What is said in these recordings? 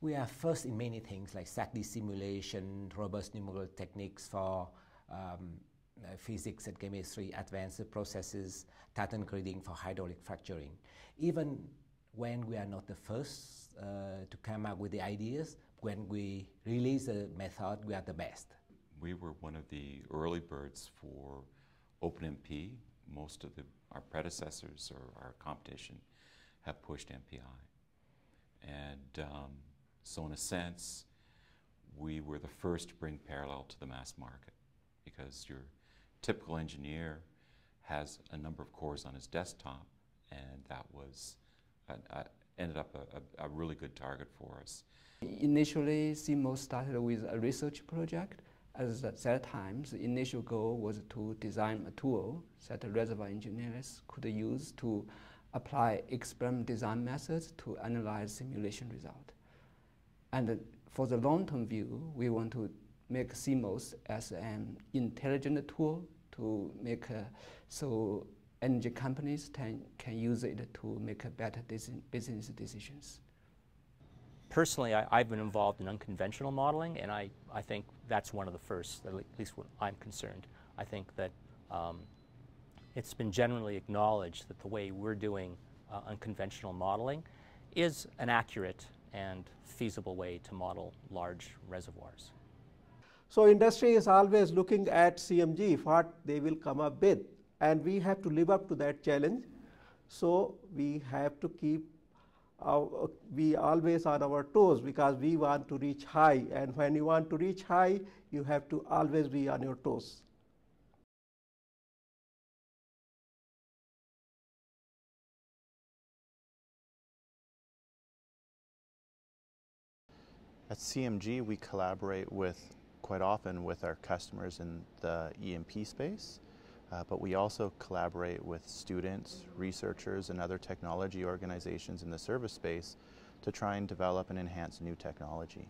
We are first in many things like SACD simulation, robust numerical techniques for physics and chemistry, advanced processes, pattern grading for hydraulic fracturing. Even when we are not the first to come up with the ideas, when we release a method, we are the best. We were one of the early birds for OpenMP. Most of our predecessors or our competition have pushed MPI. And so in a sense, we were the first to bring parallel to the mass market, because your typical engineer has a number of cores on his desktop, and that was ended up a really good target for us. Initially, CMO started with a research project. At that time, the initial goal was to design a tool that reservoir engineers could use to apply experiment design methods to analyze simulation results. And for the long-term view, we want to make CMOS as an intelligent tool to make so energy companies can use it to make better business decisions. Personally, I've been involved in unconventional modeling, and I think that's one of the first, at least when I'm concerned. I think that it's been generally acknowledged that the way we're doing unconventional modeling is an accurate and feasible way to model large reservoirs. So industry is always looking at CMG, what they will come up with, and we have to live up to that challenge. So we have to keep we always on our toes, because we want to reach high, and when you want to reach high, you have to always be on your toes. At CMG, we collaborate with quite often with our customers in the E&P space, but we also collaborate with students, researchers, and other technology organizations in the service space to try and develop and enhance new technology.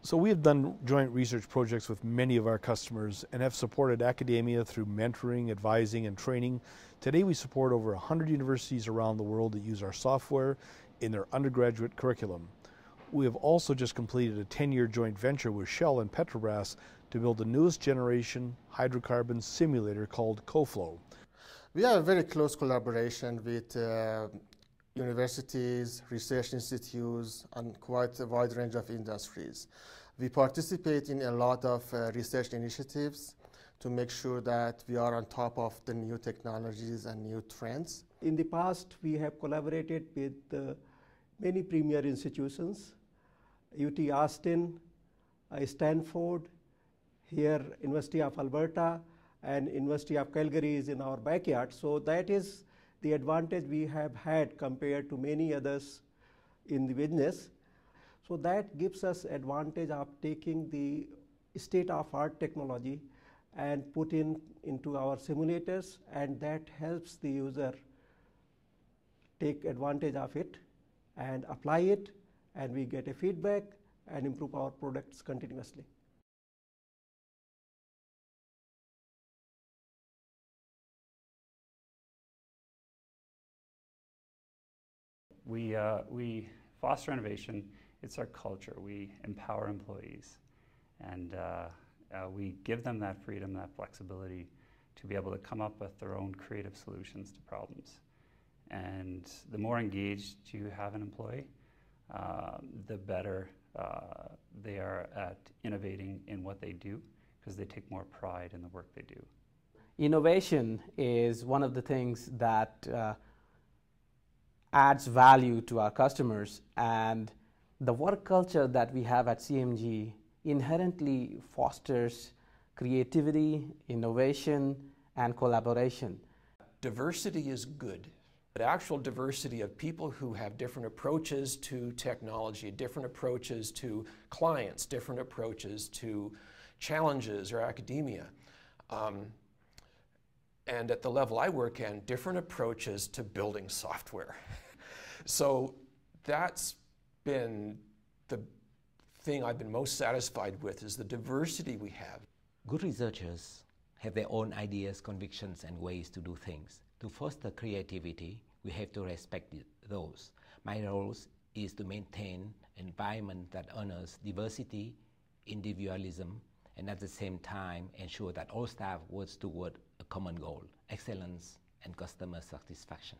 So we have done joint research projects with many of our customers and have supported academia through mentoring, advising, and training. Today we support over 100 universities around the world that use our software in their undergraduate curriculum. We have also just completed a 10-year joint venture with Shell and Petrobras to build the newest generation hydrocarbon simulator called CoFlow. We have a very close collaboration with universities, research institutes, and quite a wide range of industries. We participate in a lot of research initiatives to make sure that we are on top of the new technologies and new trends. In the past, we have collaborated with many premier institutions, UT Austin, Stanford, here University of Alberta, and University of Calgary is in our backyard. So that is the advantage we have had compared to many others in the business. So that gives us advantage of taking the state-of-art technology and put into our simulators, and that helps the user take advantage of it and apply it, and we get a feedback and improve our products continuously. We foster innovation. It's our culture. We empower employees, and we give them that freedom, that flexibility to be able to come up with their own creative solutions to problems. And the more engaged you have an employee, the better they are at innovating in what they do, because they take more pride in the work they do. Innovation is one of the things that adds value to our customers, and the work culture that we have at CMG inherently fosters creativity, innovation, and collaboration. Diversity is good. But actual diversity of people who have different approaches to technology, different approaches to clients, different approaches to challenges or academia. And at the level I work in, different approaches to building software. So that's been the thing I've been most satisfied with, is the diversity we have. Good researchers have their own ideas, convictions, and ways to do things. To foster creativity, we have to respect those. My role is to maintain an environment that honors diversity, individualism, and at the same time ensure that all staff works toward a common goal, excellence and customer satisfaction.